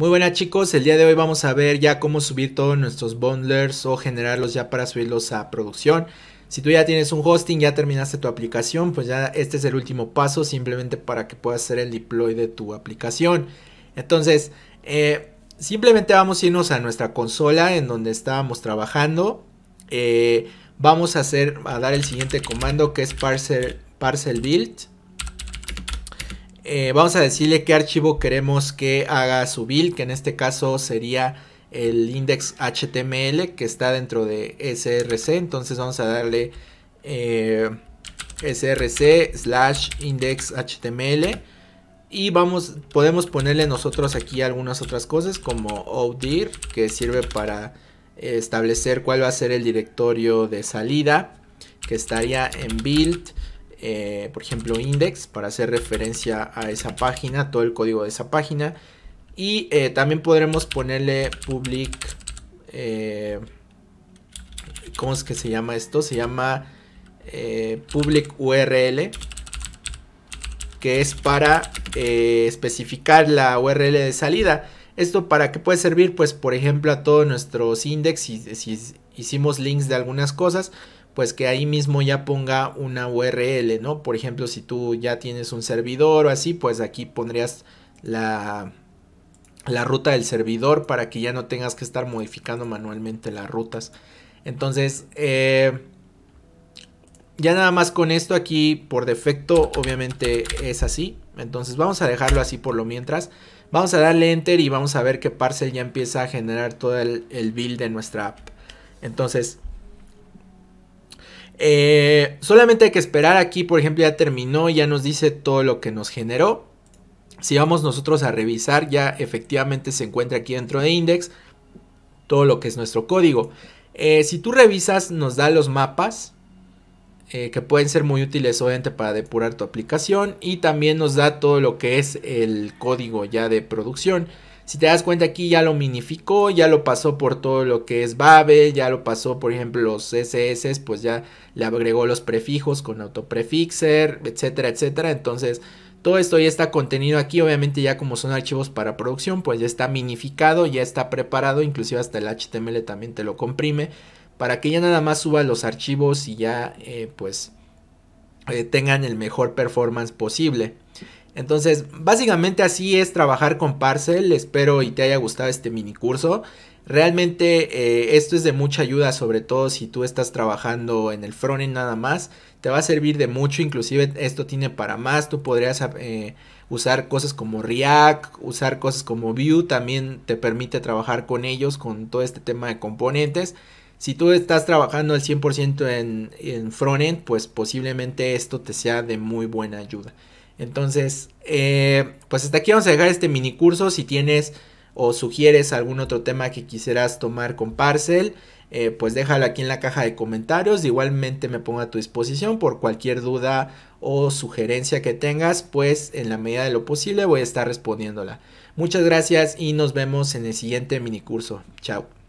Muy buenas chicos, el día de hoy vamos a ver ya cómo subir todos nuestros bundlers o generarlos ya para subirlos a producción. Si tú ya tienes un hosting, ya terminaste tu aplicación, pues ya este es el último paso simplemente para que puedas hacer el deploy de tu aplicación. Entonces, simplemente vamos a irnos a nuestra consola en donde estábamos trabajando. Vamos a dar el siguiente comando que es parcel build. Vamos a decirle qué archivo queremos que haga su build, que en este caso sería el index.html que está dentro de src. Entonces vamos a darle src/index.html y podemos ponerle nosotros aquí algunas otras cosas como outdir, que sirve para establecer cuál va a ser el directorio de salida, que estaría en build. Por ejemplo, index, para hacer referencia a esa página, todo el código de esa página. Y también podremos ponerle public, ¿cómo es que se llama esto? Se llama public URL, que es para especificar la URL de salida. ¿Esto para qué puede servir? Pues por ejemplo a todos nuestros index, si hicimos links de algunas cosas, pues que ahí mismo ya ponga una URL, ¿no? Por ejemplo, si tú ya tienes un servidor o así, pues aquí pondrías la ruta del servidor para que ya no tengas que estar modificando manualmente las rutas. Entonces, ya nada más con esto aquí por defecto obviamente es así. Entonces vamos a dejarlo así por lo mientras. Vamos a darle enter y vamos a ver que Parcel ya empieza a generar todo el build de nuestra app. Entonces... solamente hay que esperar aquí, por ejemplo, ya terminó, ya nos dice todo lo que nos generó. Si vamos nosotros a revisar, ya efectivamente se encuentra aquí dentro de index todo lo que es nuestro código. Si tú revisas, nos da los mapas, que pueden ser muy útiles obviamente para depurar tu aplicación, y también nos da todo lo que es el código ya de producción. Si te das cuenta, aquí ya lo minificó, ya lo pasó por todo lo que es Babel, ya lo pasó, por ejemplo, los CSS, pues ya le agregó los prefijos con autoprefixer, etcétera, etcétera. Entonces, todo esto ya está contenido aquí. Obviamente ya como son archivos para producción, pues ya está minificado, ya está preparado, inclusive hasta el HTML también te lo comprime, para que ya nada más suba los archivos y ya tengan el mejor performance posible. Entonces, básicamente así es trabajar con Parcel. Espero y te haya gustado este mini curso. Realmente esto es de mucha ayuda, sobre todo si tú estás trabajando en el frontend nada más. Te va a servir de mucho, inclusive esto tiene para más. Tú podrías usar cosas como React, usar cosas como Vue, también te permite trabajar con ellos, con todo este tema de componentes. Si tú estás trabajando al 100% en frontend, pues posiblemente esto te sea de muy buena ayuda. Entonces, pues hasta aquí vamos a dejar este mini curso. Si tienes o sugieres algún otro tema que quisieras tomar con Parcel, pues déjalo aquí en la caja de comentarios. Igualmente me pongo a tu disposición por cualquier duda o sugerencia que tengas, pues en la medida de lo posible voy a estar respondiéndola. Muchas gracias y nos vemos en el siguiente mini curso. Chao.